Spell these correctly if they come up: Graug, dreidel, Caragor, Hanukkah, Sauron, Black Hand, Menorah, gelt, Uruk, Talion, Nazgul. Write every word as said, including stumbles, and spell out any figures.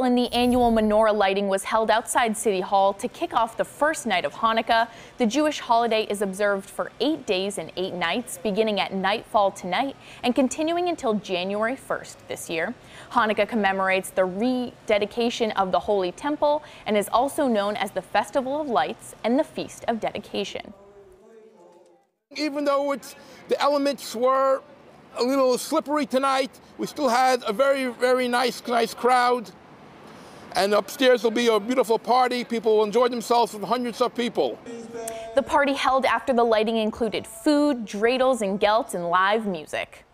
When the annual menorah lighting was held outside City Hall to kick off the first night of Hanukkah. The Jewish holiday is observed for eight days and eight nights, beginning at nightfall tonight and continuing until January first this year. Hanukkah commemorates the rededication of the Holy Temple and is also known as the Festival of Lights and the Feast of Dedication. Even though it's, the elements were a little slippery tonight, we still had a very, very nice, nice crowd. And upstairs will be a beautiful party. People will enjoy themselves with hundreds of people. The party held after the lighting included food, dreidels and gelts, and live music.